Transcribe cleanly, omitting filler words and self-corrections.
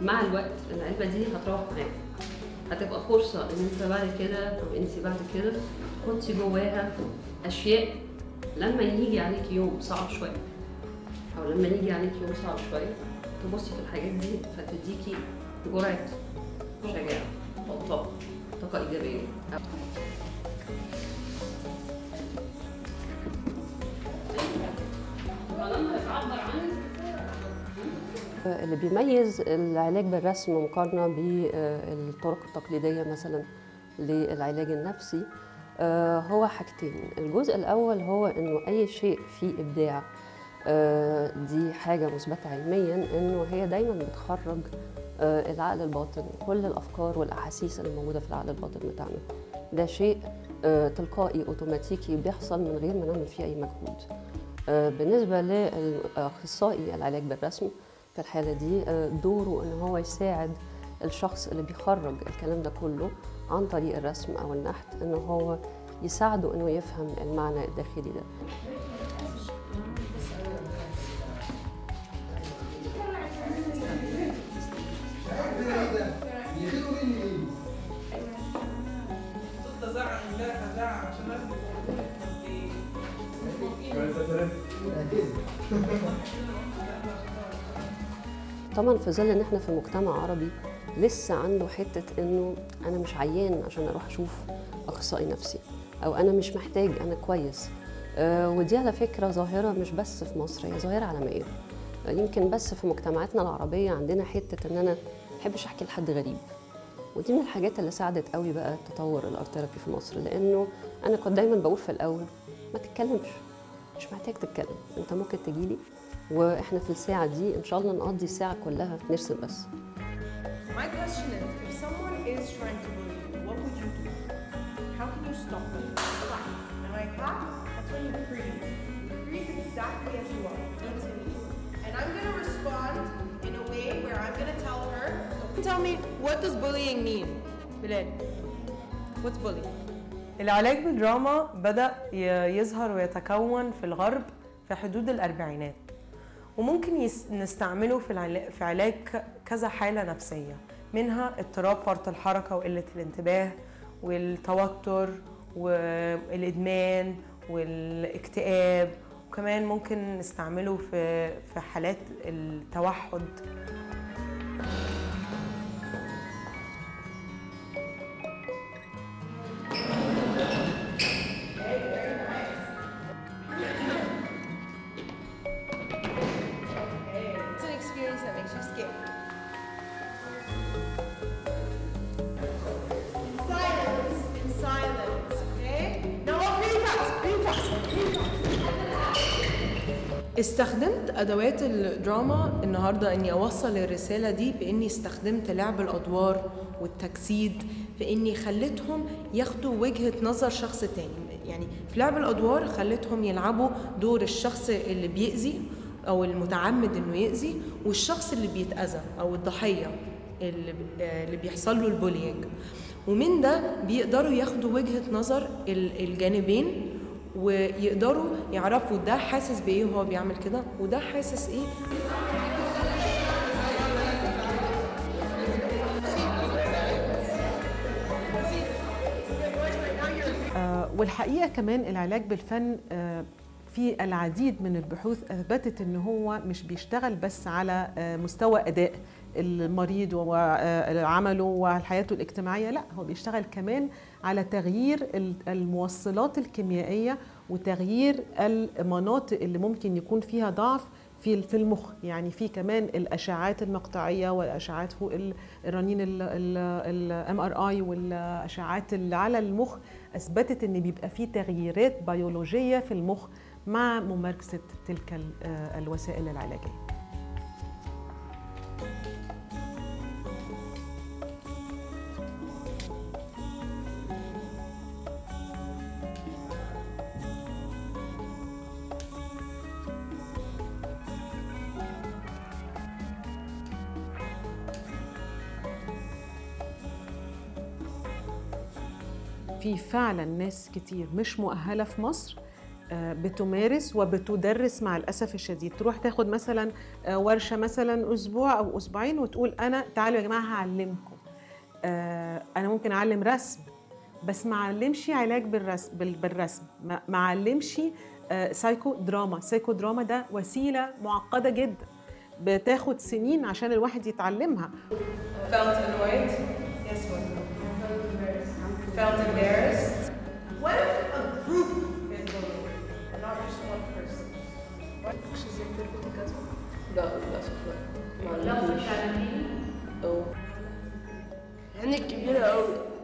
مع الوقت العلبه دي هتروح معاك، هتبقى فرصه ان انت بعد كده او انت بعد كده تحطي جواها اشياء لما يجي عليك يوم صعب شويه او لما يجي عليك يوم صعب شويه تبصي في الحاجات دي فتديكي جرعه شجاعه او طاقه ايجابيه. اللي بيميز العلاج بالرسم مقارنة بالطرق التقليدية مثلا للعلاج النفسي هو حاجتين. الجزء الأول هو إنه أي شيء فيه إبداع، دي حاجة مثبتة علميا إنه هي دايما بتخرج العقل الباطن، كل الأفكار والأحاسيس اللي موجودة في العقل الباطن بتاعنا ده شيء تلقائي أوتوماتيكي بيحصل من غير ما نعمل فيه أي مجهود. بالنسبة لأخصائي العلاج بالرسم في الحالة دي دوره إن هو يساعد الشخص اللي بيخرج الكلام ده كله عن طريق الرسم أو النحت، إن هو يساعده إنه يفهم المعنى الداخلي ده. طبعا في ظل ان احنا في مجتمع عربي لسه عنده حته انه انا مش عيان عشان اروح اشوف اخصائي نفسي، او انا مش محتاج انا كويس. ودي على فكره ظاهره مش بس في مصر، هي ظاهره عالميه. يمكن بس في مجتمعاتنا العربيه عندنا حته ان انا ما بحبش احكي لحد غريب، ودي من الحاجات اللي ساعدت قوي بقى تطور الارت ثيرابي في مصر، لانه انا كنت دايما بقول في الاول ما تتكلمش، مش محتاج تتكلم، انت ممكن تجيلي واحنا في الساعه دي ان شاء الله نقضي الساعه كلها نرسم بس. العلاج بالدراما بدأ يظهر ويتكون في الغرب في حدود الأربعينات، وممكن نستعمله في علاج كذا حالة نفسية، منها اضطراب فرط الحركة وقلة الانتباه والتوتر والإدمان والاكتئاب، وكمان ممكن نستعمله في حالات التوحد. استخدمت أدوات الدراما النهاردة إني أوصل الرسالة دي، بإني استخدمت لعب الأدوار والتجسيد في إني خلتهم ياخدوا وجهة نظر شخص تاني. يعني في لعب الأدوار خلتهم يلعبوا دور الشخص اللي بيأذي أو المتعمد إنه يأذي، والشخص اللي بيتأذى أو الضحية اللي بيحصل له البولينج، ومن ده بيقدروا ياخدوا وجهة نظر الجانبين ويقدروا يعرفوا ده حاسس بايه وهو بيعمل كده وده حاسس ايه. والحقيقه كمان العلاج بالفن في العديد من البحوث اثبتت ان هو مش بيشتغل بس على مستوى اداء المريض وعمله وحياته الاجتماعيه، لا هو بيشتغل كمان على تغيير الموصلات الكيميائيه وتغيير المناطق اللي ممكن يكون فيها ضعف في المخ. يعني في كمان الاشعاعات المقطعيه والاشعاعات فوق الرنين الMRI والاشعاعات اللي على المخ، اثبتت ان بيبقى في تغييرات بيولوجيه في المخ مع ممارسه تلك الوسائل العلاجيه. في فعلا ناس كتير مش مؤهلة في مصر بتمارس وبتدرس مع الأسف الشديد. تروح تاخد مثلا ورشة مثلا أسبوع أو أسبوعين وتقول أنا تعالوا يا جماعة هعلمكم، أنا ممكن أعلم رسم بس ما أعلمش علاج بالرسم، ما أعلمش سايكو دراما. سايكو دراما ده وسيلة معقدة جدا بتاخد سنين عشان الواحد يتعلمها. لا، عينيك كبيرة أوي.